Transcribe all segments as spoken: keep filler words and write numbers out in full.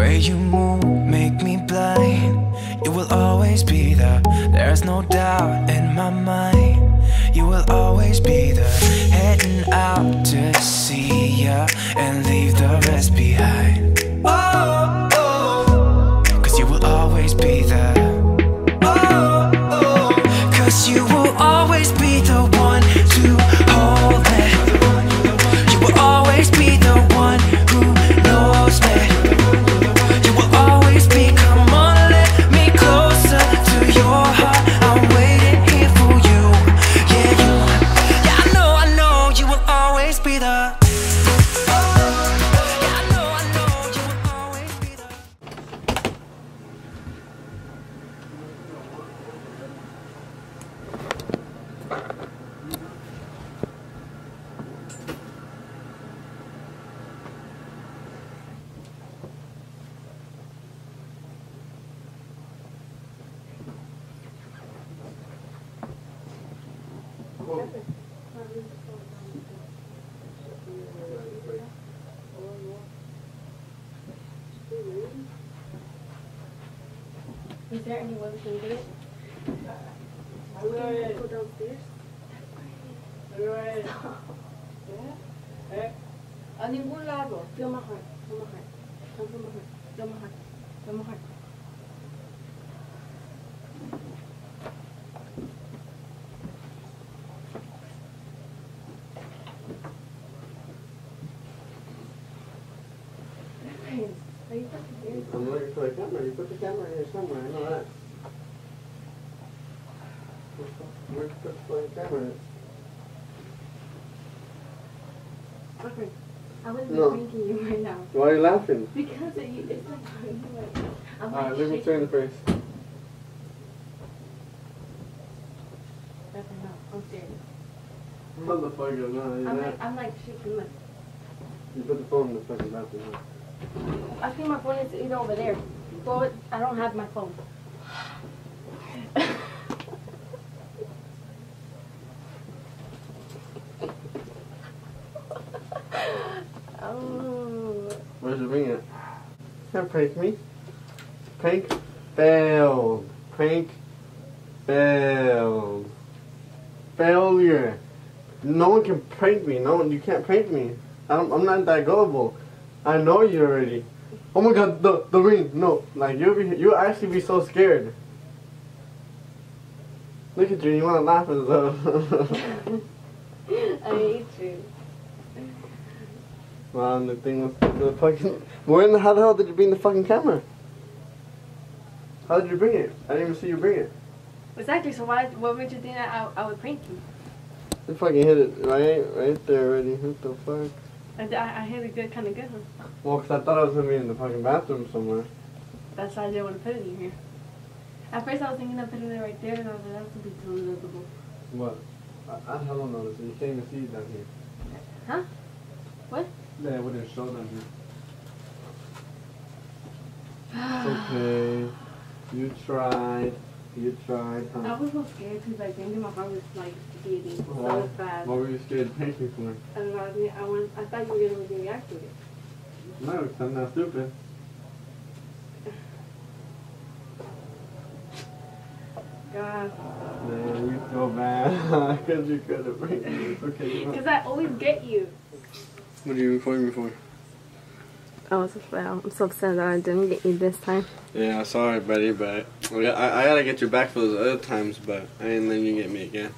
Where you move, make me blind. You will always be there, there's no doubt in my mind. You will always be there, heading out to see ya and leave the rest behind. Oh, oh, cause you will always be there. Oh, oh, cause you will always be the one to hold me. You will always be the one who knows me. Is there any way we can do it? Uh, we can go downstairs. That's fine. Yeah? A ningún lado. Feel my heart. Feel my heart. Come from my heart. Feel my heart. Feel my heart. I'm looking for the camera. You put the camera here somewhere. I know that. Where did you put the camera? Okay. I wouldn't no. be pranking you right now. Why are you laughing? Because it, it's like pranking right now. Alright, leave it straight in the face. Okay, no. I'm serious. Motherfucker, no. I'm not. Like, I'm like shaking my... You put the phone in the fucking bathroom. I think my phone is either over there, but I don't have my phone. Oh. Where's the ring at? Don't prank me. Prank failed. Prank failed. Failure. No one can prank me. No one. You can't prank me. I don't, I'm not that gullible. I know you already. Oh my god, the the ring. No, like you'll be you'll actually be so scared. Look at you, you wanna laugh as though. I hate you. Wow, the thing was the fucking. Where in the how the hell did you bring the fucking camera? How did you bring it? I didn't even see you bring it. Exactly. So why? What made you think that I I would prank you? You fucking hit it right right there already. What the fuck? I, I had a good kind of good one. Well, because I thought I was going to be in the fucking bathroom somewhere. That's why I didn't want to put it in here. At first I was thinking of putting it right there, and I was like, that's going to be too invisible. What? I, I don't know, so you can't even see it down here. Huh? What? Yeah, it wouldn't show down here. It's okay. You tried. You tried, huh? I was so scared because I think my heart was like beating so fast. What were you scared of painting for? I don't know, I, wanted, I thought you were going to react to it. No, because I'm not stupid. God. Man, you so mad because you couldn't bring me. Okay, because I always get you. What are you recording me for? I was well, I'm so upset that I didn't get you this time. Yeah, sorry, buddy, but I, I, I gotta get you back for those other times, but I didn't let you get me again.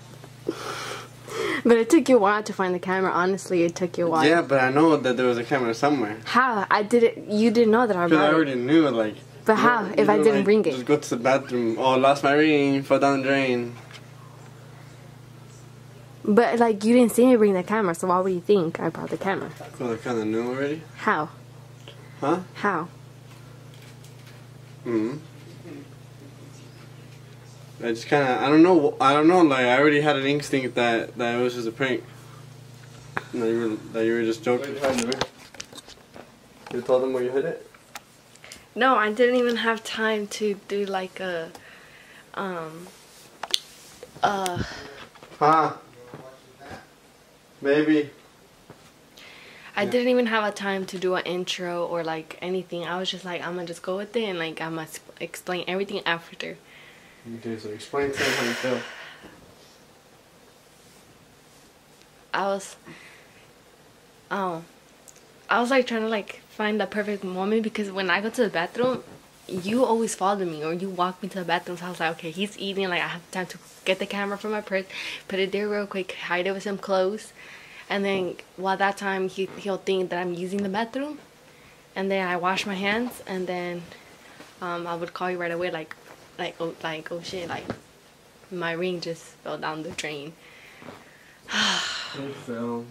But it took you a while to find the camera. Honestly, it took you a while. Yeah, but I know that there was a camera somewhere. How? I didn't. You didn't know that I brought it. I already knew, like. But how? If I didn't bring it? Just go to the bathroom. Oh, lost my ring. Fell down the drain. But like, you didn't see me bring the camera, so why would you think I brought the camera? Well, I kind of knew already. How? Huh? How? Mm-hmm. I just kind of, I don't know, I don't know, like, I already had an instinct that, that it was just a prank. And that you were, that you were just joking. You told them where you hid it? No, I didn't even have time to do, like, a, um, uh. Huh? Maybe. I yeah. didn't even have a time to do an intro or like anything. I was just like, I'm gonna just go with it and like I'm gonna explain everything after. Okay, so explain to them how you feel. I was, um, I was like trying to like find the perfect moment, because when I go to the bathroom, you always follow me or you walk me to the bathroom. So I was like, okay, he's eating, like I have time to get the camera from my purse, put it there real quick, hide it with some clothes, and then while that time he, he'll think that I'm using the bathroom, and then I wash my hands, and then um, I would call you right away, like, like oh, like oh shit, like my ring just fell down the drain. It fell.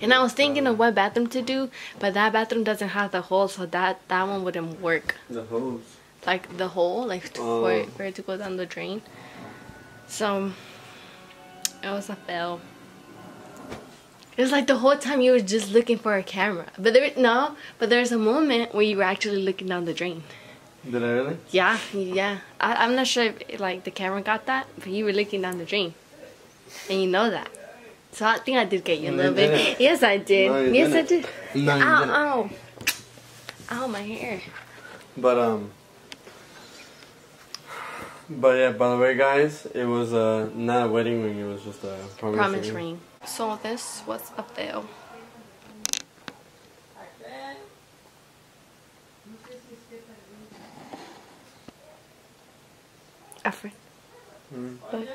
And I was thinking of what bathroom to do, but that bathroom doesn't have the hole, so that that one wouldn't work. The hose. Like the hole, like to, oh. for, it, for it to go down the drain. So it was a fail. It was like the whole time you were just looking for a camera, but there no, but there's a moment where you were actually looking down the drain. Did I really? Yeah, yeah. I, I'm not sure if like the camera got that, but you were looking down the drain, and you know that. So I think I did get you a little bit. Didn't. Yes, I did. No, yes, didn't. I did. No, you ow, didn't. ow, ow, my hair. But um, but yeah. By the way, guys, it was uh not a wedding ring. It was just a promise, promise ring. ring. So this was a fail. Afrin, mm. look,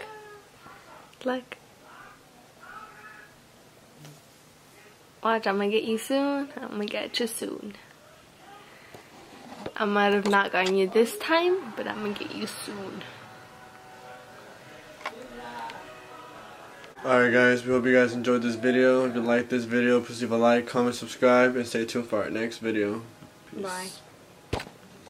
look. Watch, I'm gonna get you soon. I'm gonna get you soon. I might have not gotten you this time, but I'm gonna get you soon. Alright guys, we hope you guys enjoyed this video. If you like this video, please leave a like, comment, subscribe, and stay tuned for our next video. Peace. Bye.